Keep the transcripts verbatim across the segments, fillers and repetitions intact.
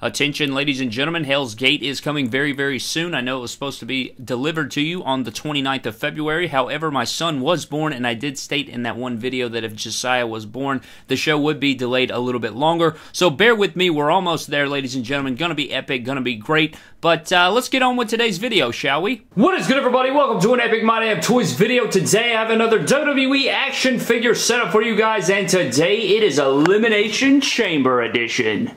Attention, ladies and gentlemen, Hell's Gate is coming very, very soon. I know it was supposed to be delivered to you on the twenty-ninth of February. However, my son was born, and I did state in that one video that if Josiah was born, the show would be delayed a little bit longer. So bear with me. We're almost there, ladies and gentlemen. Gonna be epic. Gonna be great. But uh, let's get on with today's video, shall we? What is good, everybody? Welcome to an epic My Damn Toys video. Today, I have another W W E action figure set up for you guys, and today it is Elimination Chamber Edition.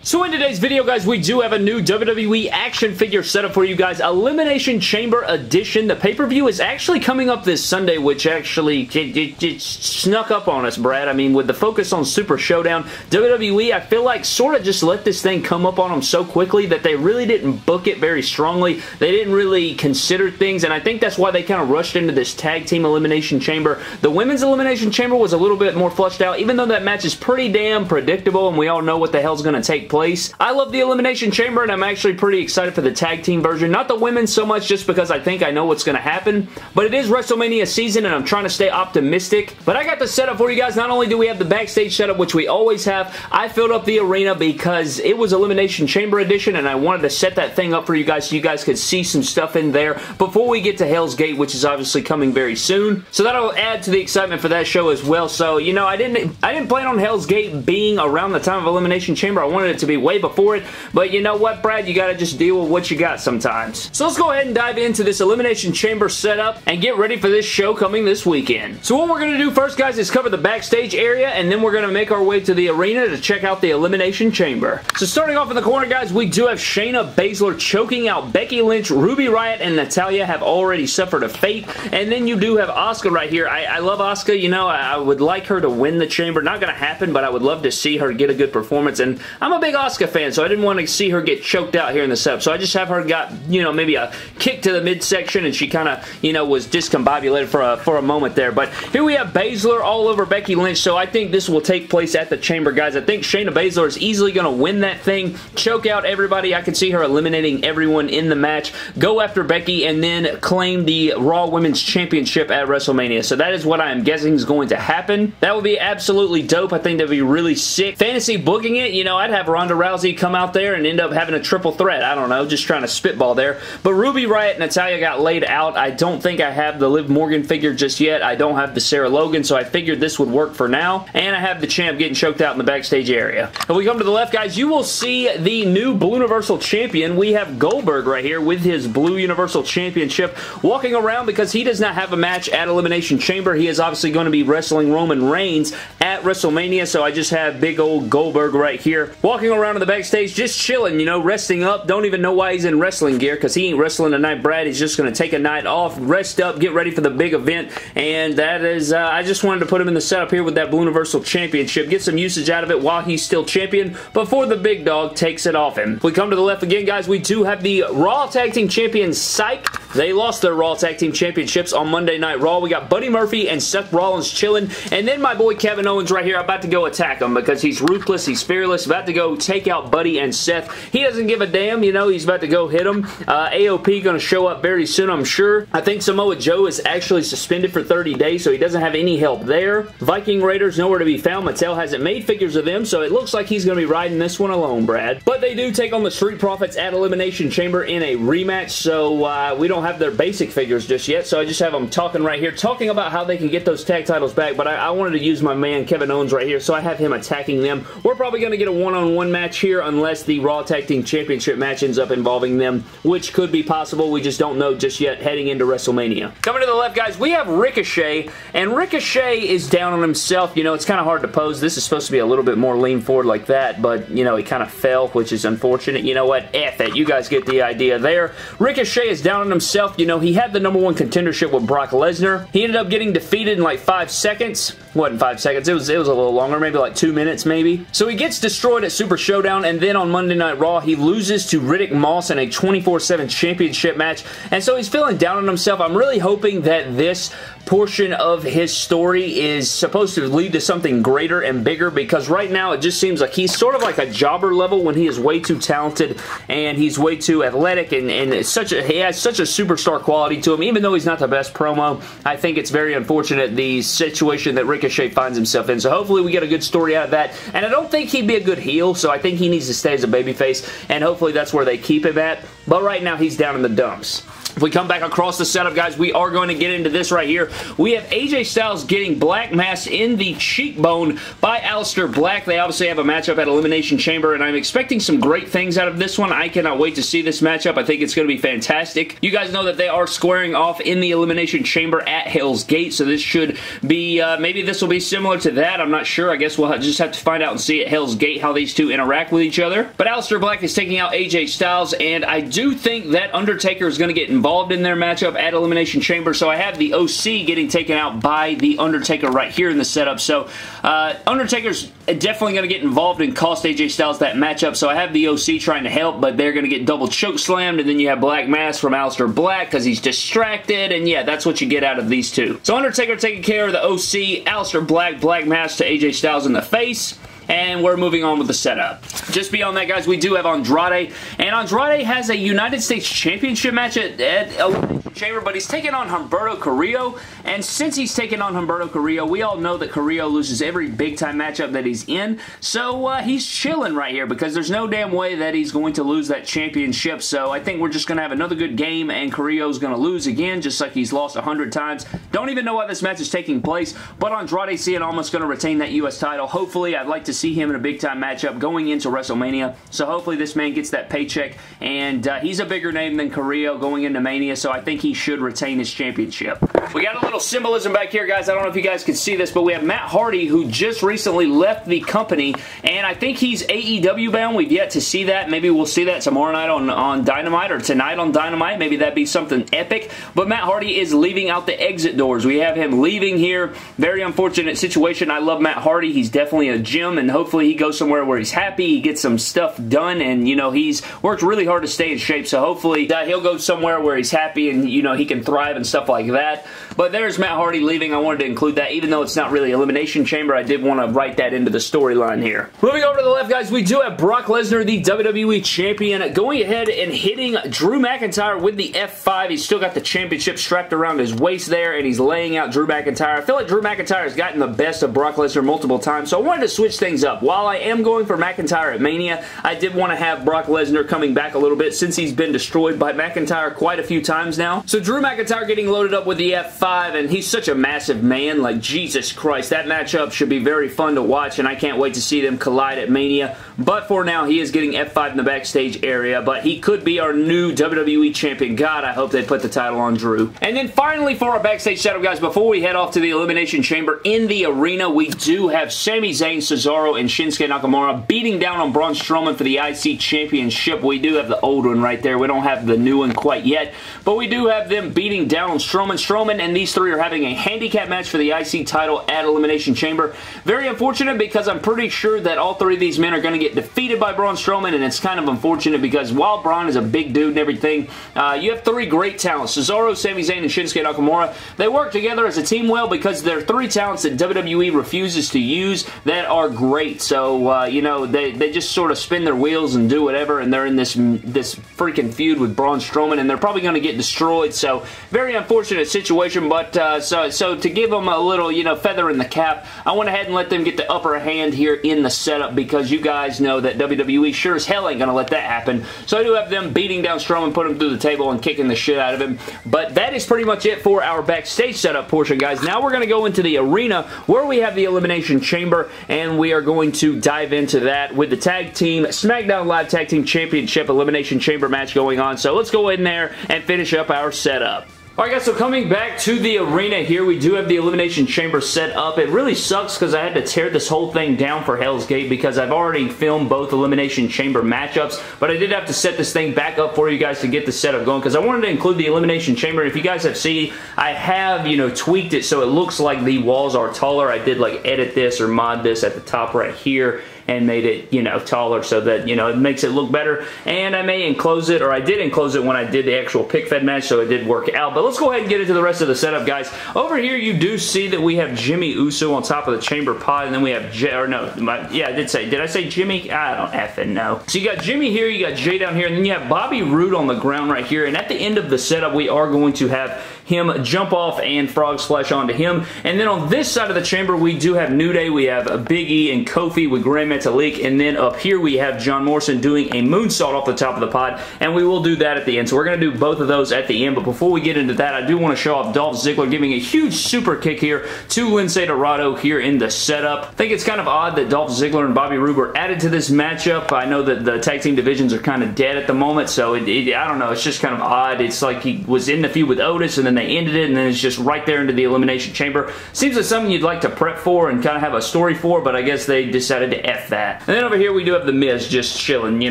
So in today's video, guys, we do have a new W W E action figure set up for you guys, Elimination Chamber Edition. The pay-per-view is actually coming up this Sunday, which actually it, it, it snuck up on us, Brad. I mean, with the focus on Super Showdown, W W E, I feel like sort of just let this thing come up on them so quickly that they really didn't book it very strongly. They didn't really consider things, and I think that's why they kind of rushed into this tag team Elimination Chamber. The women's Elimination Chamber was a little bit more fleshed out, even though that match is pretty damn predictable, and we all know what the hell's going to take place. Place. I love the Elimination Chamber, and I'm actually pretty excited for the tag team version. Not the women so much, just because I think I know what's going to happen, but it is WrestleMania season, and I'm trying to stay optimistic. But I got the setup for you guys. Not only do we have the backstage setup, which we always have, I filled up the arena because it was Elimination Chamber Edition, and I wanted to set that thing up for you guys so you guys could see some stuff in there before we get to Hell's Gate, which is obviously coming very soon. So that'll add to the excitement for that show as well. So, you know, I didn't, I didn't plan on Hell's Gate being around the time of Elimination Chamber. I wanted it to be way before it, but you know what, Brad, you gotta just deal with what you got sometimes. So let's go ahead and dive into this Elimination Chamber setup and get ready for this show coming this weekend. So what we're gonna do first, guys, is cover the backstage area, and then we're gonna make our way to the arena to check out the Elimination Chamber. So starting off in the corner, guys, we do have Shayna Baszler choking out Becky Lynch. Ruby Riott and Natalya have already suffered a fate, and then you do have Asuka right here. I, I love Asuka, you know, I, I would like her to win the Chamber. Not gonna happen, but I would love to see her get a good performance, and I'm a big Asuka fan, so I didn't want to see her get choked out here in the setup. So I just have her got, you know, maybe a kick to the midsection, and she kind of, you know, was discombobulated for a, for a moment there. But here we have Baszler all over Becky Lynch, so I think this will take place at the Chamber, guys. I think Shayna Baszler is easily going to win that thing, choke out everybody. I can see her eliminating everyone in the match, go after Becky, and then claim the Raw Women's Championship at WrestleMania. So that is what I am guessing is going to happen. That would be absolutely dope. I think that would be really sick. Fantasy booking it, you know, I'd have Ronda Rousey come out there and end up having a triple threat. I don't know, just trying to spitball there. But Ruby Riott and Natalya got laid out. I don't think I have the Liv Morgan figure just yet. I don't have the Sarah Logan, so I figured this would work for now. And I have the champ getting choked out in the backstage area. If we come to the left, guys, you will see the new Blue Universal Champion. We have Goldberg right here with his Blue Universal Championship walking around because he does not have a match at Elimination Chamber. He is obviously going to be wrestling Roman Reigns at WrestleMania, so I just have big old Goldberg right here walking around in the backstage, just chilling, you know, resting up. Don't even know why he's in wrestling gear, because he ain't wrestling tonight, Brad. He's just going to take a night off, rest up, get ready for the big event, and that is, uh, I just wanted to put him in the setup here with that Blue Universal Championship, get some usage out of it while he's still champion, before the big dog takes it off him. If we come to the left again, guys, we do have the Raw Tag Team Champions, Psych. They lost their Raw Tag Team Championships on Monday Night Raw. We got Buddy Murphy and Seth Rollins chilling, and then my boy Kevin Owens right here about to go attack him, because he's ruthless, he's fearless, about to go take out Buddy and Seth. He doesn't give a damn, you know, he's about to go hit him. Uh, A O P going to show up very soon, I'm sure. I think Samoa Joe is actually suspended for thirty days, so he doesn't have any help there. Viking Raiders, nowhere to be found. Mattel hasn't made figures of them, so it looks like he's going to be riding this one alone, Brad. But they do take on the Street Profits at Elimination Chamber in a rematch, so uh, we don't have their basic figures just yet, so I just have them talking right here, talking about how they can get those tag titles back, but I, I wanted to use my man Kevin Owens right here, so I have him attacking them. We're probably going to get a one-on-one one match here unless the Raw Tag Team Championship match ends up involving them, which could be possible. We just don't know just yet heading into WrestleMania. Coming to the left, guys, we have Ricochet, and Ricochet is down on himself. You know, it's kind of hard to pose. This is supposed to be a little bit more lean forward like that, but, you know, he kind of fell, which is unfortunate. You know what? F it. You guys get the idea there. Ricochet is down on himself. You know, he had the number one contendership with Brock Lesnar. He ended up getting defeated in like five seconds. Wasn't five seconds. It was, it was a little longer, maybe like two minutes maybe. So he gets destroyed at Super Super Showdown, and then on Monday Night Raw, he loses to Riddick Moss in a twenty-four seven championship match, and so he's feeling down on himself. I'm really hoping that this portion of his story is supposed to lead to something greater and bigger, because right now it just seems like he's sort of like a jobber level when he is way too talented and he's way too athletic, and, and it's such a, he has such a superstar quality to him. Even though he's not the best promo, I think it's very unfortunate the situation that Ricochet finds himself in. So hopefully we get a good story out of that. And I don't think he'd be a good heel, so I think he needs to stay as a babyface, and hopefully that's where they keep him at. But right now he's down in the dumps. If we come back across the setup, guys, we are going to get into this right here. We have A J Styles getting black mass in the cheekbone by Aleister Black. They obviously have a matchup at Elimination Chamber, and I'm expecting some great things out of this one. I cannot wait to see this matchup. I think it's going to be fantastic. You guys know that they are squaring off in the Elimination Chamber at Hell's Gate, so this should be, uh, maybe this will be similar to that. I'm not sure. I guess we'll just have to find out and see at Hell's Gate how these two interact with each other. But Aleister Black is taking out A J Styles, and I do think that Undertaker is going to get involved involved in their matchup at Elimination Chamber, so I have the O C getting taken out by the Undertaker right here in the setup. So uh, Undertaker's definitely going to get involved and cost A J Styles that matchup, so I have the O C trying to help, but they're going to get double choke slammed, and then you have black mass from Aleister Black because he's distracted, and yeah, that's what you get out of these two. So Undertaker taking care of the O C, Aleister Black, black mass to A J Styles in the face. And we're moving on with the setup. Just beyond that, guys, we do have Andrade. And Andrade has a United States Championship match at, at Elimination Chamber, but he's taking on Humberto Carrillo. And since he's taking on Humberto Carrillo, we all know that Carrillo loses every big-time matchup that he's in. So uh, he's chilling right here because there's no damn way that he's going to lose that championship. So I think we're just going to have another good game, and Carrillo's going to lose again, just like he's lost a hundred times. Don't even know why this match is taking place, but Andrade seeing almost going to retain that U S title. Hopefully, I'd like to see see him in a big-time matchup going into WrestleMania. So hopefully this man gets that paycheck, and uh, he's a bigger name than Carrillo going into Mania, so I think he should retain his championship. We got a little symbolism back here, guys. I don't know if you guys can see this, but we have Matt Hardy, who just recently left the company, and I think he's A E W bound. We've yet to see that. Maybe we'll see that tomorrow night on, on Dynamite, or tonight on Dynamite. Maybe that'd be something epic, but Matt Hardy is leaving out the exit doors. We have him leaving here. Very unfortunate situation. I love Matt Hardy. He's definitely a gem, and And hopefully he goes somewhere where he's happy, he gets some stuff done, and, you know, he's worked really hard to stay in shape, so hopefully that he'll go somewhere where he's happy and, you know, he can thrive and stuff like that. But there's Matt Hardy leaving. I wanted to include that, even though it's not really Elimination Chamber. I did want to write that into the storyline here. Moving over to the left, guys, we do have Brock Lesnar, the W W E Champion, going ahead and hitting Drew McIntyre with the F five. He's still got the championship strapped around his waist there, and he's laying out Drew McIntyre. I feel like Drew McIntyre has gotten the best of Brock Lesnar multiple times, so I wanted to switch things up. While I am going for McIntyre at Mania, I did want to have Brock Lesnar coming back a little bit since he's been destroyed by McIntyre quite a few times now. So Drew McIntyre getting loaded up with the F five, and he's such a massive man. Like, Jesus Christ, that matchup should be very fun to watch, and I can't wait to see them collide at Mania. But for now, he is getting F five in the backstage area, but he could be our new W W E Champion. God, I hope they put the title on Drew. And then finally, for our backstage setup, guys, before we head off to the Elimination Chamber in the arena, we do have Sami Zayn, Cesaro, and Shinsuke Nakamura beating down on Braun Strowman for the I C Championship. We do have the old one right there. We don't have the new one quite yet, but we do have them beating down on Strowman. Strowman and these three are having a handicap match for the I C title at Elimination Chamber. Very unfortunate, because I'm pretty sure that all three of these men are going to get defeated by Braun Strowman, and it's kind of unfortunate because while Braun is a big dude and everything, uh, you have three great talents. Cesaro, Sami Zayn, and Shinsuke Nakamura. They work together as a team well because they're three talents that W W E refuses to use that are great. Great, so uh, you know, they, they just sort of spin their wheels and do whatever, and they're in this this freaking feud with Braun Strowman, and they're probably going to get destroyed. So very unfortunate situation, but uh, so so to give them a little, you know, feather in the cap, I went ahead and let them get the upper hand here in the setup because you guys know that W W E sure as hell ain't going to let that happen. So I do have them beating down Strowman, putting him through the table, and kicking the shit out of him. But that is pretty much it for our backstage setup portion, guys. Now we're going to go into the arena where we have the Elimination Chamber, and we are going to dive into that with the Tag Team SmackDown Live Tag Team Championship Elimination Chamber match going on. So let's go in there and finish up our setup. Alright guys, so coming back to the arena here, we do have the Elimination Chamber set up. It really sucks because I had to tear this whole thing down for Hell's Gate because I've already filmed both Elimination Chamber matchups, but I did have to set this thing back up for you guys to get the setup going because I wanted to include the Elimination Chamber. If you guys have seen, I have, you know, tweaked it so it looks like the walls are taller. I did, like, edit this or mod this at the top right here. and made it, you know, taller so that, you know, it makes it look better. And I may enclose it, or I did enclose it when I did the actual pick fed match, so it did work out. But let's go ahead and get into the rest of the setup, guys. Over here, you do see that we have Jimmy Uso on top of the chamber pod, and then we have Jay, or no, my, yeah, I did say, did I say Jimmy? I don't effing know. So you got Jimmy here, you got Jay down here, and then you have Bobby Roode on the ground right here. And at the end of the setup, we are going to have him jump off and frog splash onto him. And then on this side of the chamber, we do have New Day. We have Big E and Kofi with Grand Metalik. And then up here, we have John Morrison doing a moonsault off the top of the pod. And we will do that at the end. So we're going to do both of those at the end. But before we get into that, I do want to show off Dolph Ziggler giving a huge super kick here to Lindsay Dorado here in the setup. I think it's kind of odd that Dolph Ziggler and Bobby Roode were added to this matchup. I know that the tag team divisions are kind of dead at the moment. So it, it, I don't know. It's just kind of odd. It's like he was in the feud with Otis, and then they ended it, and then it's just right there into the Elimination Chamber. Seems like something you'd like to prep for and kind of have a story for, but I guess they decided to F that. And then over here we do have The Miz just chilling, you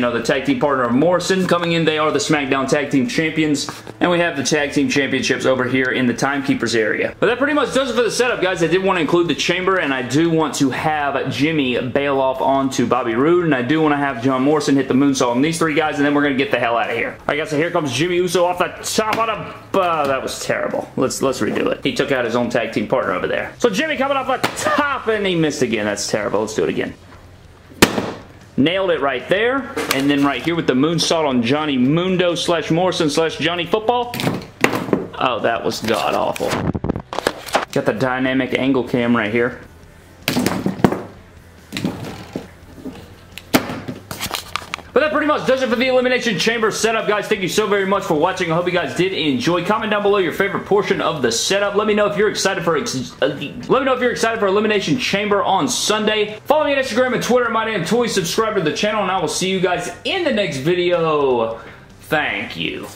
know, the tag team partner of Morrison. Coming in, they are the SmackDown Tag Team Champions, and we have the Tag Team Championships over here in the Timekeepers area. But that pretty much does it for the setup, guys. I did want to include the chamber, and I do want to have Jimmy bail off onto Bobby Roode, and I do want to have John Morrison hit the moonsault on these three guys, and then we're going to get the hell out of here. All right, guys, so here comes Jimmy Uso off the top of the... Uh, that was terrible. Terrible. Let's let's redo it. He took out his own tag team partner over there. So Jimmy coming off the top, and he missed again. That's terrible. Let's do it again. Nailed it right there. And then right here with the moonsault on Johnny Mundo slash Morrison slash Johnny Football. Oh, that was god awful. Got the dynamic angle cam right here. But that pretty much does it for the Elimination Chamber setup, guys. Thank you so very much for watching. I hope you guys did enjoy. Comment down below your favorite portion of the setup. Let me know if you're excited for ex uh, let me know if you're excited for Elimination Chamber on Sunday. Follow me on Instagram and Twitter at My Damn Toys. Subscribe to the channel, and I will see you guys in the next video. Thank you.